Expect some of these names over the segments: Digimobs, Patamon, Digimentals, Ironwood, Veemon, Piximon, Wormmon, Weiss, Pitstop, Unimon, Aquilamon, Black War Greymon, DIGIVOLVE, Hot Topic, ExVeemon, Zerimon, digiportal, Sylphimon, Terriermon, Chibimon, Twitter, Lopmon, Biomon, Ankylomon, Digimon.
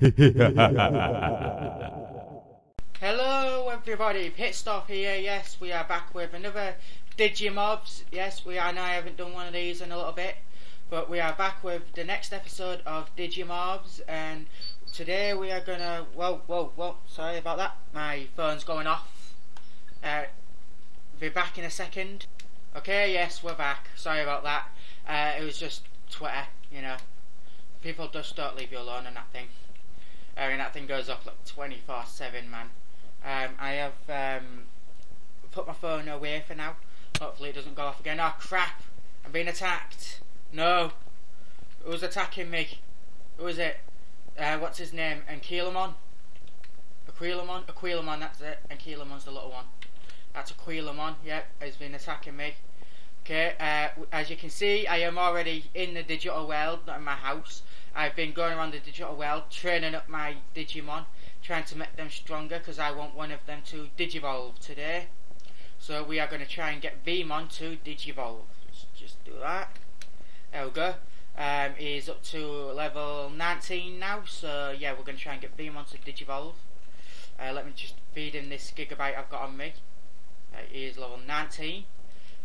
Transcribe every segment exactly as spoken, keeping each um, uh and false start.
Hello everybody, Pitstop here. Yes, we are back with another Digimobs. Yes, we are. Now, I haven't done one of these in a little bit, but we are back with the next episode of Digimobs, and today we are gonna. Whoa, whoa, whoa! Sorry about that. My phone's going off. Uh, be back in a second. Okay, yes, we're back. Sorry about that. Uh, it was just Twitter, you know. People just don't leave you alone on that thing. Uh, and that thing goes off like twenty-four seven, man. Um, I have um, put my phone away for now. Hopefully it doesn't go off again. Oh crap! I'm being attacked. No. Who's attacking me? Who is it? Uh, what's his name? Ankylomon? Aquilamon? Aquilamon, that's it. Ankylomon's the little one. That's Aquilamon. Yep, he's been attacking me. Okay, uh, as you can see, I am already in the digital world, not in my house. I've been going around the digital world, training up my Digimon, trying to make them stronger, because I want one of them to digivolve today. So we are going to try and get Veemon to digivolve. Let's just do that. There we go. Um, he's up to level nineteen now, so yeah, we're going to try and get Veemon to digivolve. Uh, let me just feed him this gigabyte I've got on me. Uh, he is level nineteen.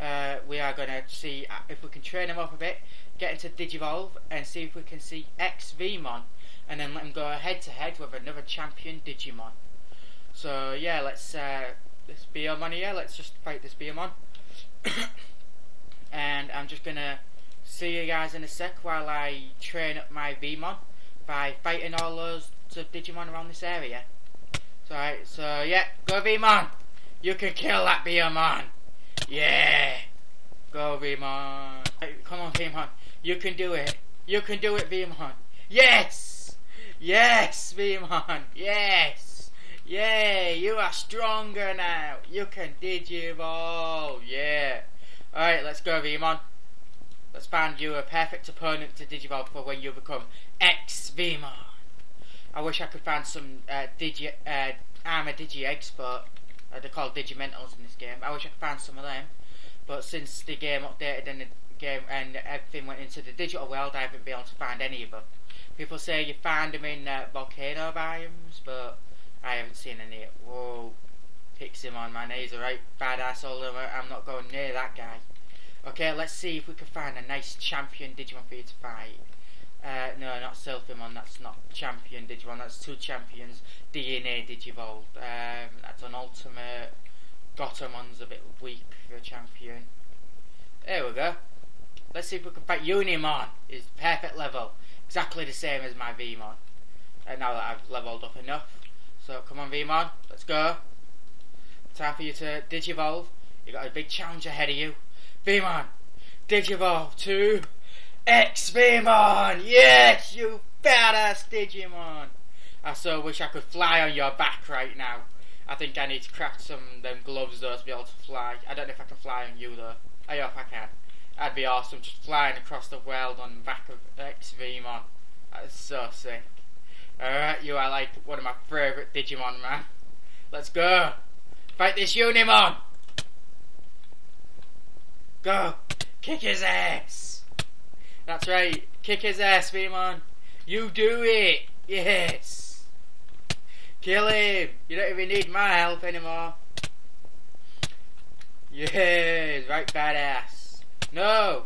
Uh, we are going to see if we can train him up a bit, get into digivolve, and see if we can see ExVeemon, and then let him go head to head with another champion Digimon. So yeah, let's uh, this Biomon here. Let's just fight this Biomon, and I'm just gonna see you guys in a sec while I train up my Veemon by fighting all those Digimon around this area. So, right, so yeah, go Veemon! You can kill that Biomon. Yeah, go Veemon. Come on Veemon, you can do it. You can do it Veemon. Yes, yes Veemon, yes. Yay, you are stronger now. You can digivolve, yeah. Alright, let's go Veemon. Let's find you a perfect opponent to digivolve for when you become ExVeemon. I wish I could find some uh, digi, uh, armor digi eggs, but Uh, they're called Digimentals in this game. I wish I could find some of them, but since the game updated and the game and everything went into the digital world, I haven't been able to find any of them. People say you find them in uh, volcano biomes, but I haven't seen any. Whoa, Piximon, man, he's a right badass. All over. I'm not going near that guy. Okay, let's see if we can find a nice champion Digimon for you to fight. Uh, no, not Sylphimon, that's not champion Digimon, that's two champions D N A digivolved. Um, that's an ultimate. Gotamon's a bit weak for a champion. There we go. Let's see if we can fight Unimon. Is perfect level, exactly the same as my Veemon. And uh, now that I've leveled up enough, so come on Veemon, let's go. Time for you to digivolve. You got a big challenge ahead of you, Veemon. Digivolve to ExVeemon! Yes, you badass Digimon! I so wish I could fly on your back right now. I think I need to craft some of them gloves though to be able to fly. I don't know if I can fly on you though. I hope I can. That'd be awesome, just flying across the world on the back of ExVeemon. That is so sick. Alright, you are like one of my favourite Digimon, man. Let's go! Fight this Unimon! Go! Kick his ass! That's right, kick his ass, Veemon. You do it, yes. Kill him. You don't even need my help anymore. Yes, right, badass. No,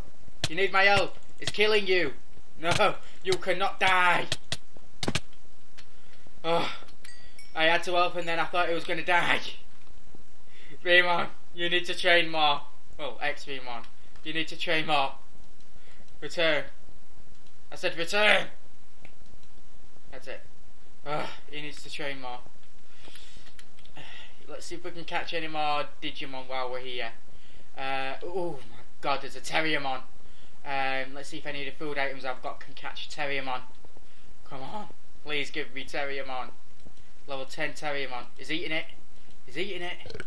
you need my help. It's killing you. No, you cannot die. Oh, I had to help, and then I thought it was gonna die. Veemon, you need to train more. Oh, ExVeemon, you need to train more. Return. I said return! That's it. Ugh, he needs to train more. Let's see if we can catch any more Digimon while we're here. Uh, oh my god, there's a Terriermon. Um, let's see if any of the food items I've got can catch Terriermon. Come on, please give me Terriermon. Level ten Terriermon. He's eating it. He's eating it.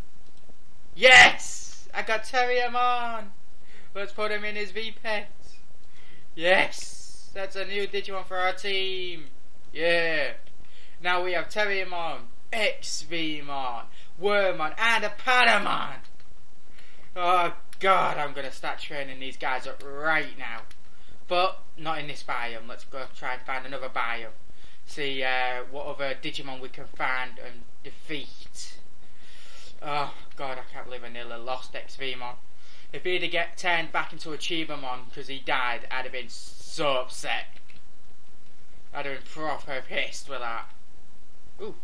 Yes! I got Terriermon! Let's put him in his V P. Yes, that's a new Digimon for our team. Yeah, now we have Terriermon, ExVeemon, Wormmon, and a Patamon. Oh god, I'm gonna start training these guys up right now, but not in this biome. Let's go try and find another biome. see uh, what other Digimon we can find and defeat. Oh god, I can't believe I nearly lost ExVeemon. If he'd have get turned back into a Chibimon because he died, I'd have been so upset. I'd have been proper pissed with that. Ooh.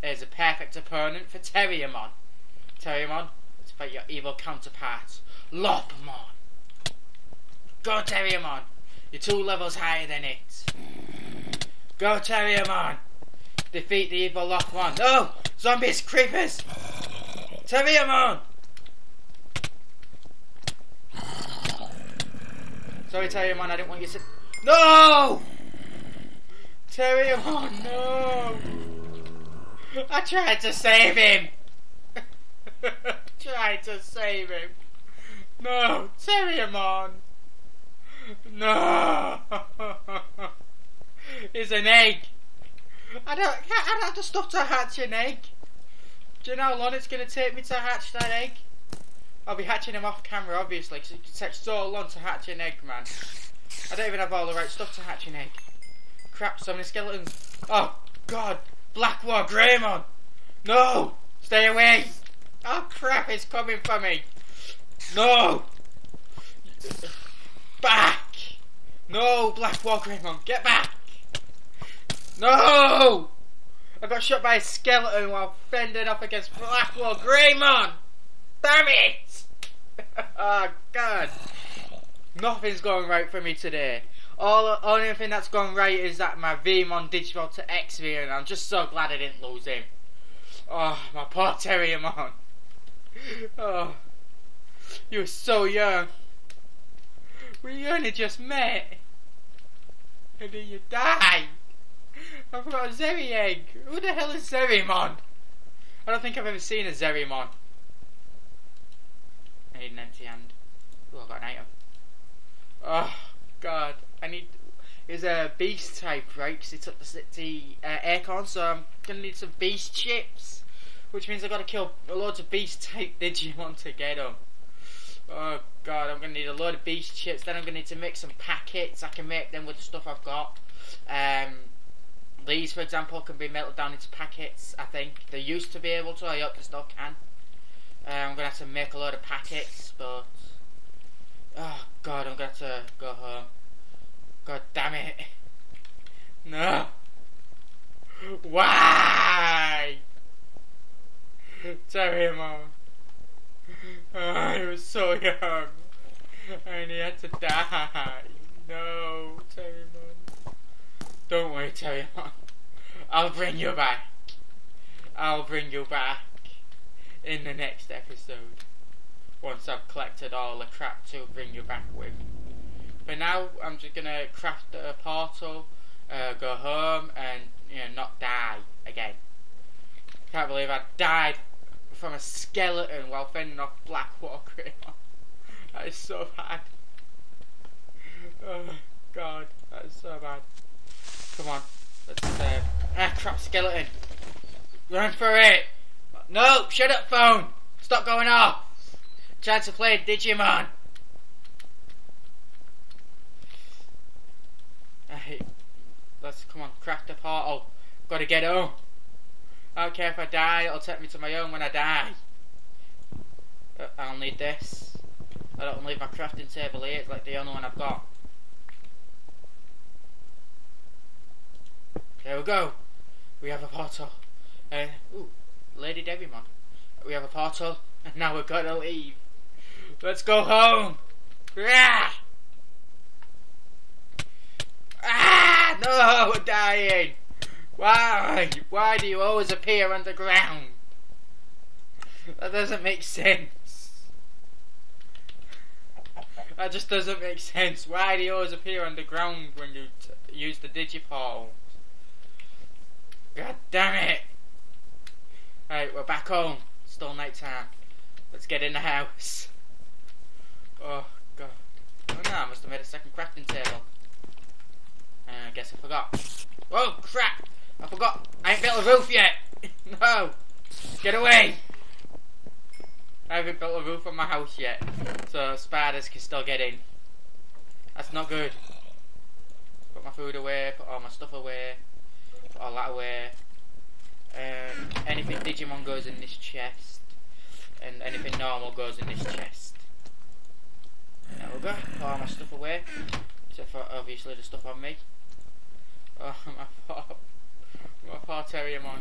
There's a perfect opponent for Terriermon. Terriermon, let's fight your evil counterpart, Lopmon. Go Terriermon! You're two levels higher than it. Go Terriermon! Defeat the evil Lopmon. No! Zombies! Creepers! Terriermon! Sorry Terriermon, I didn't want you to... No! Terriermon, no! I tried to save him! I tried to save him! No! Terriermon! No! It's an egg! I don't... I don't have the stuff to hatch an egg! Do you know how long it's going to take me to hatch that egg? I'll be hatching him off camera obviously, because it takes so long to hatch an egg, man. I don't even have all the right stuff to hatch an egg. Crap, so many skeletons. Oh god! Black War Greymon! No! Stay away! Oh crap, it's coming for me! No! Back! No, Black War Greymon, get back! No! I got shot by a skeleton while fending off against Black War Greymon! Damn it! Oh god! Nothing's going right for me today. All only thing that's gone right is that my Veemon Digimon to ExVeemon, and I'm just so glad I didn't lose him. Oh, my poor Terriermon. Oh, you were so young. We only just met, and then you died. I've got a Zeri egg. Who the hell is Zerimon? I don't think I've ever seen a Zerimon. I need an empty hand. Oh, I got an item. Oh god, I need. It's a beast type, right? Because it's up the, the uh, aircon, so I'm gonna need some beast chips, which means I gotta kill loads of beast type Digimon to get them. Oh god, I'm gonna need a load of beast chips. Then I'm gonna need to make some packets. I can make them with the stuff I've got. Um, these, for example, can be melted down into packets. I think they used to be able to. I hope they still can. Uh, I'm gonna have to make a load of packets, but. Oh god, I'm gonna have to go home. God damn it. No. Why? Terriermon. Oh, he was so young. And he had to die. No, Terriermon. Don't worry, Terriermon. I'll bring you back. I'll bring you back in the next episode. Once I've collected all the crap to bring you back with. But now I'm just gonna craft a portal, uh, go home, and you know, not die again. Can't believe I died from a skeleton while fending off Black War Greymon. That is so bad. Oh god, that is so bad. Come on, let's. Uh, ah, crap, skeleton! Run for it! No, shut up, phone! Stop going off! Trying to play Digimon. Hey, let's come on, craft a portal. Gotta get home. I don't care if I die, it'll take me to my own when I die. Uh, I'll need this. I don't want to leave my crafting table here, it's like the only one I've got. There we go. We have a portal. Uh, ooh, Lady Digimon. We have a portal, and now we've gotta leave. Let's go home! Ah! Ah! No! We're dying! Why? Why do you always appear underground? That doesn't make sense. That just doesn't make sense. Why do you always appear underground when you t use the digiportal? God damn it! Alright, we're back home. Still night time. Let's get in the house. Oh god. Oh no, I must have made a second crafting table. And uh, I guess I forgot. Oh crap! I forgot! I ain't built a roof yet! No! Get away! I haven't built a roof on my house yet. So spiders can still get in. That's not good. put my food away, put all my stuff away, put all that away. Um, anything Digimon goes in this chest, and anything normal goes in this chest. There we go, put all my stuff away, except for obviously the stuff on me. Oh, my poor, my poor Terriermon.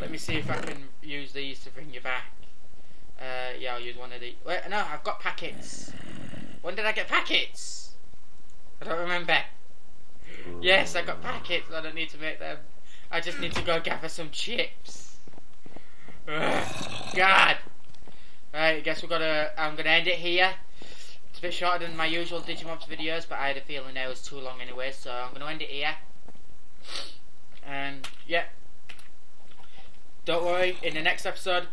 Let me see if I can use these to bring you back. Uh, yeah, I'll use one of these. Wait, no, I've got packets. When did I get packets? I don't remember. Yes, I got packets. I don't need to make them. I just need to go gather some chips. Ugh, God. Right, I guess we're gonna. I'm gonna end it here. It's a bit shorter than my usual Digimobs videos, but I had a feeling it was too long anyway, so I'm gonna end it here. And yeah, don't worry. In the next episode,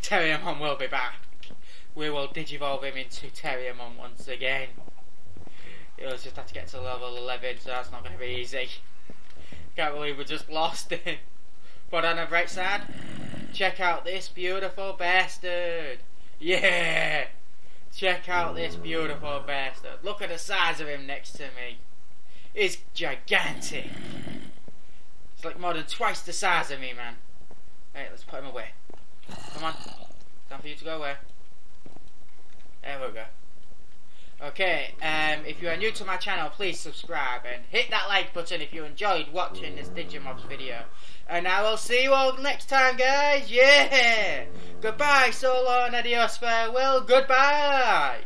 Terriermon will be back. We will digivolve him into Terriermon once again. He'll just have to get to level eleven, so that's not going to be easy. Can't believe we just lost him. But on a bright side, check out this beautiful bastard. Yeah! Check out this beautiful bastard. Look at the size of him next to me. He's gigantic. It's like more than twice the size of me, man. Alright, let's put him away. Come on. Time for you to go away. There we go. Okay, um, if you are new to my channel, please subscribe and hit that like button if you enjoyed watching this Digimobs video. And I will see you all next time, guys. Yeah! Goodbye, so long, adios, farewell, goodbye!